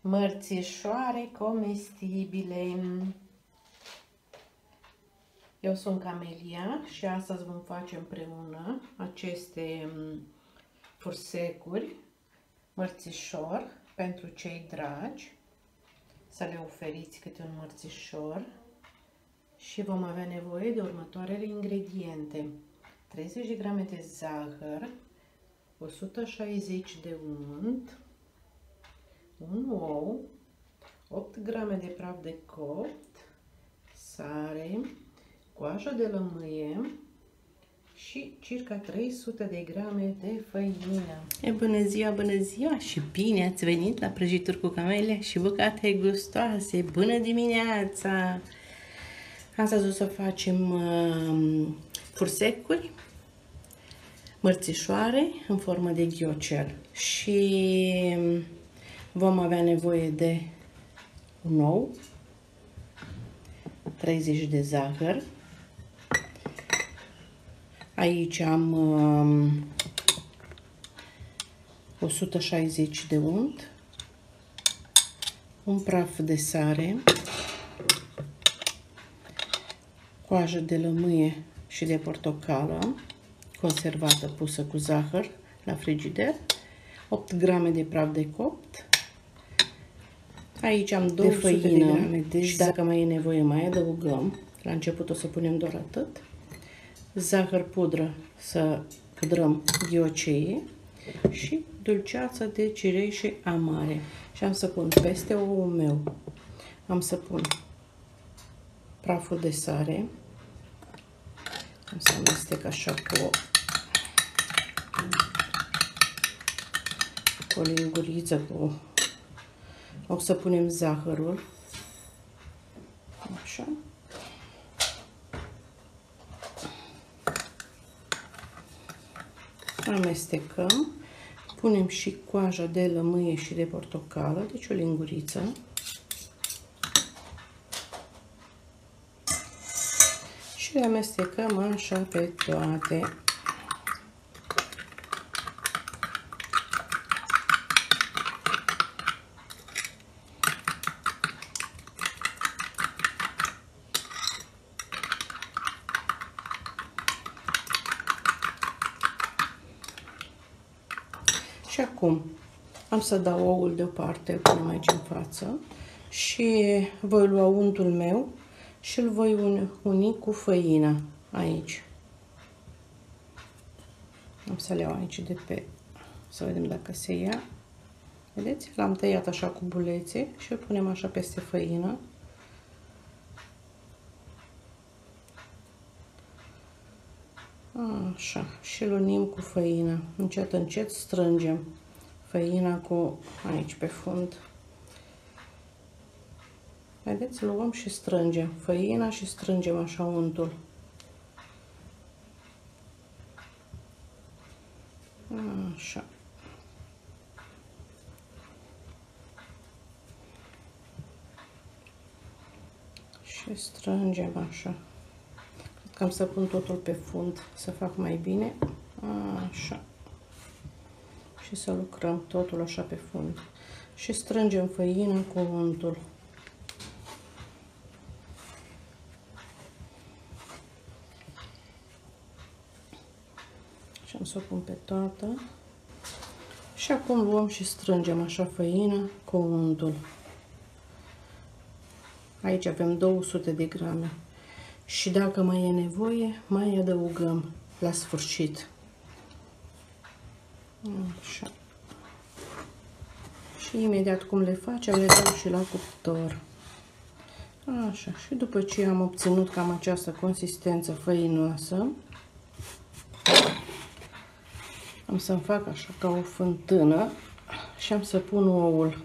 mărțișoare comestibile. Eu sunt Camelia și astăzi vom face împreună aceste fursecuri mărțișor pentru cei dragi, să le oferiți câte un mărțișor, și vom avea nevoie de următoarele ingrediente: 30 de grame de zahăr, 160 de unt, un ou, 8 grame de praf de copt, sare, coajă de lămâie și circa 300 de grame de făină. Bună ziua, bună ziua și bine ați venit la Prăjituri cu Camelia și bucate gustoase. Bună dimineața! Astăzi o să facem fursecuri mărțișoare în formă de ghiocel și vom avea nevoie de un ou, 30 de zahăr. Aici am 160 de unt, un praf de sare, coajă de lămâie și de portocală conservată pusă cu zahăr la frigider, 8 grame de praf de copt. Aici am 200 de grame de și dacă mai e nevoie mai adăugăm. La început o să punem doar atât. Zahăr pudră să pudrăm ghioceii și dulceață de cireșe amare. Și am să pun peste oul meu, am să pun praful de sare, am să amestec așa cu o linguriță, o să punem zahărul, așa. Amestecăm, punem și coaja de lămâie și de portocală, deci o linguriță. Și le amestecăm așa pe toate. Și acum am să dau oul deoparte, îl punem aici în față și voi lua untul meu și îl voi uni cu făina aici. Am să le iau aici de pe, să vedem dacă se ia. Vedeți? L-am tăiat așa cu bulețe și îl punem așa peste făină. Așa, și îl unim cu făina. Încet, încet strângem făina cu aici pe fund. Vedeți? Luăm și strângem făina și strângem așa untul. Așa. Și strângem așa. Am să pun totul pe fund să fac mai bine, așa, și să lucrăm totul așa pe fund și strângem făina cu untul. Și am să o pun pe toată și acum luăm și strângem așa făina cu untul. Aici avem 200 de grame. Și dacă mai e nevoie, mai adăugăm la sfârșit. Așa. Și imediat cum le facem, le dau și la cuptor. Așa. Și după ce am obținut cam această consistență făinoasă, am să-mi fac așa ca o fântână și am să pun oul.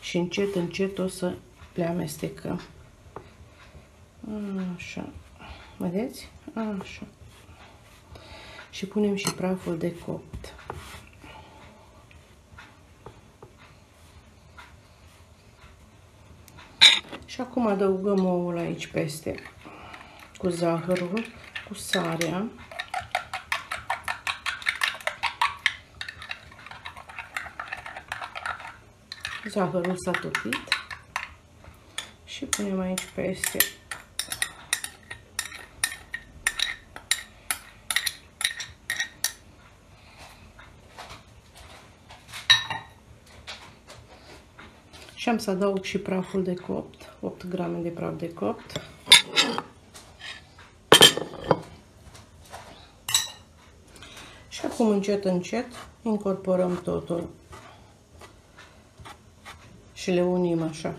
Și încet, încet o să le amestecăm. Așa. Vedeți? Așa. Și punem și praful de copt. Și acum adăugăm oul aici peste, cu zahărul, cu sarea. zahărul s-a topit și punem aici peste și am să adaug și praful de copt, 8 grame de praf de copt. Și acum încet, încet incorporăm totul și le unim așa,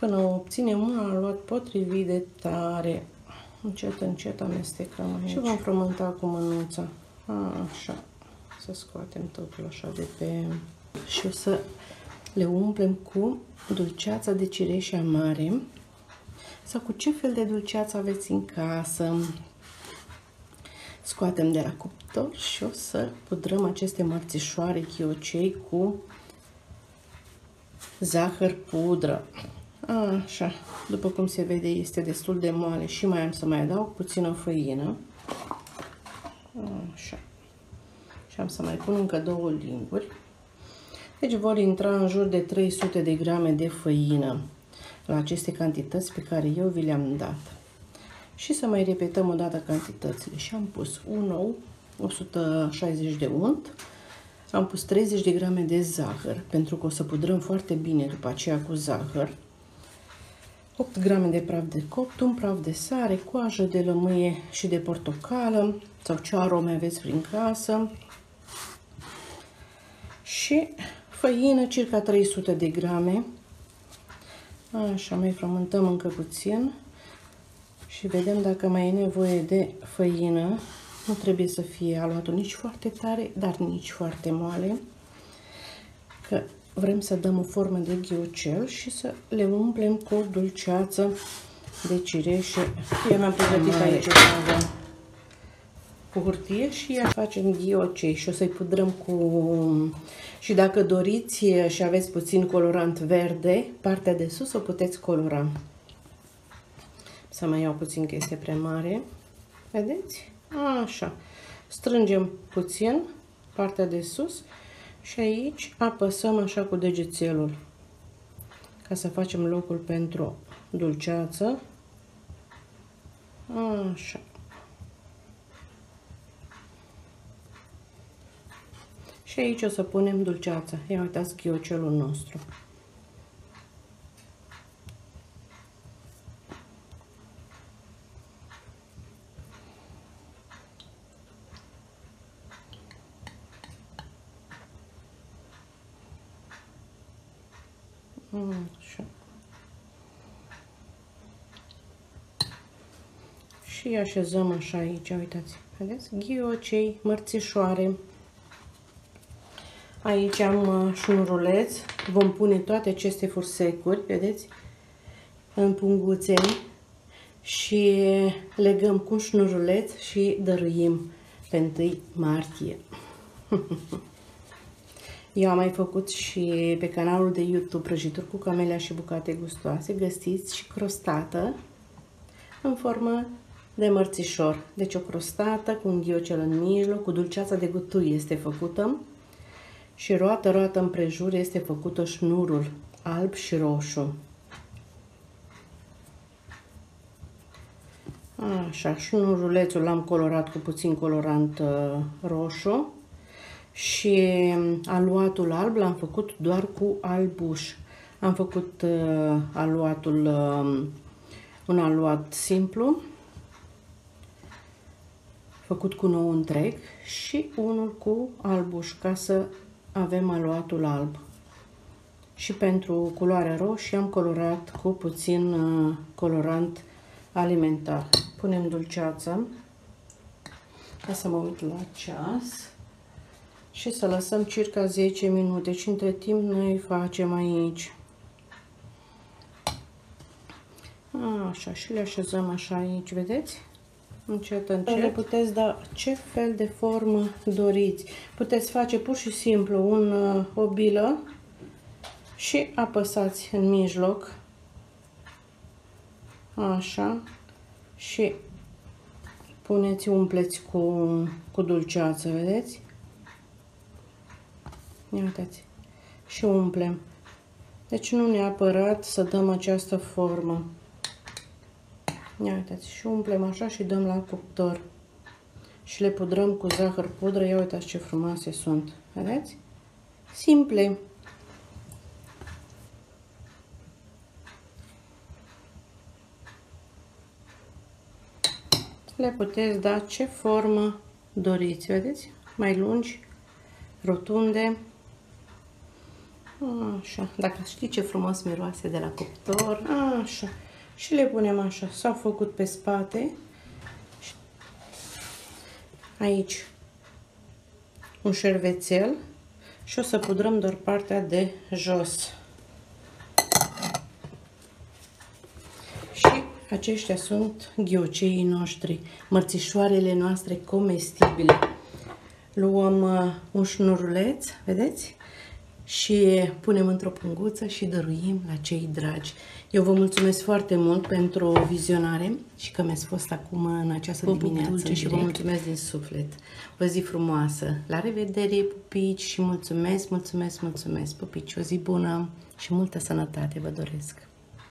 până obținem un aluat potrivit de tare. Încet, încet amestecăm aici. Și vom frământa cu mânuța. Așa, să scoatem totul așa de pe... Și o să le umplem cu dulceața de cireșe amare sau cu ce fel de dulceață aveți în casă. Scoatem de la cuptor și o să pudrăm aceste mărțișoare ghiocei cu zahăr pudră. Așa, după cum se vede, este destul de moale și mai am să mai adaug puțină făină. Așa. Și am să mai pun încă două linguri. Deci vor intra în jur de 300 de grame de făină la aceste cantități pe care eu vi le-am dat. Și să mai repetăm o dată cantitățile. Și am pus un ou, 160 de unt, am pus 30 de grame de zahăr, pentru că o să pudrăm foarte bine după aceea cu zahăr, 8 grame de praf de copt, un praf de sare, coajă de lămâie și de portocală, sau ce arome aveți prin casă, și făină, circa 300 de grame. Așa, mai frământăm încă puțin și vedem dacă mai e nevoie de făină. Nu trebuie să fie aluatul nici foarte tare, dar nici foarte moale, că vrem să dăm o formă de ghiocel și să le umplem cu dulceață de cireșe. Eu mi-am pregătit aici cu hârtie și ea facem ghiocei și o să-i pudrăm cu... Și dacă doriți și aveți puțin colorant verde, partea de sus o puteți colora. Să mai iau puțin că este prea mare. Vedeți? Așa. Strângem puțin partea de sus și aici apăsăm așa cu degețelul ca să facem locul pentru dulceață. Așa. Și aici o să punem dulceața. Ia uitați ghiocelul nostru. Așa. Și așezăm așa aici, uitați, vedeți? Ghiocei, mărțișoare. Aici am și un ruleț, vom pune toate aceste fursecuri, vedeți, în punguțe și legăm cu un ruleț și dăruim pe 1 martie. Eu am mai făcut și pe canalul de YouTube Prăjituri cu Camelia și bucate gustoase, găsiți și crostată în formă de mărțișor. Deci o crostată cu un ghiocel în mijloc, cu dulceața de gutui este făcută și roată-roată împrejur este făcută șnurul alb și roșu. Așa, șnurulețul l-am colorat cu puțin colorant roșu. Și aluatul alb l-am făcut doar cu albuș. Am făcut un aluat simplu, făcut cu un ou întreg și unul cu albuș, ca să avem aluatul alb. Și pentru culoarea roșie am colorat cu puțin colorant alimentar. Punem dulceața, ca să mă uit la ceas. Și să lăsăm circa 10 minute și între timp noi facem aici. Așa, și le așezăm așa aici, vedeți? Încet, încet. Le puteți da ce fel de formă doriți. Puteți face pur și simplu o bilă și apăsați în mijloc. Așa. Și puneți, umpleți cu dulceață, vedeți? Ia uitați, și umplem. Deci nu neapărat să dăm această formă. Ia uitați, și umplem așa și dăm la cuptor. Și le pudrăm cu zahăr pudră. Ia uitați ce frumoase sunt. Vedeți? Simple. Le puteți da ce formă doriți. Vedeți? Mai lungi, rotunde. Așa. Dacă știți ce frumos miroase de la cuptor. Așa. Și le punem așa. S-au făcut pe spate. Aici un șervețel și o să pudrăm doar partea de jos. Și aceștia sunt ghioceii noștri, mărțișoarele noastre comestibile. Luăm un șnuruleț, vedeți? Și punem într-o punguță și dăruim la cei dragi. Eu vă mulțumesc foarte mult pentru vizionare și că mi-ați fost acum în această dimineață și vă mulțumesc din suflet. O zi frumoasă. La revedere, pupici, și mulțumesc, mulțumesc, mulțumesc, pupici. O zi bună și multă sănătate vă doresc.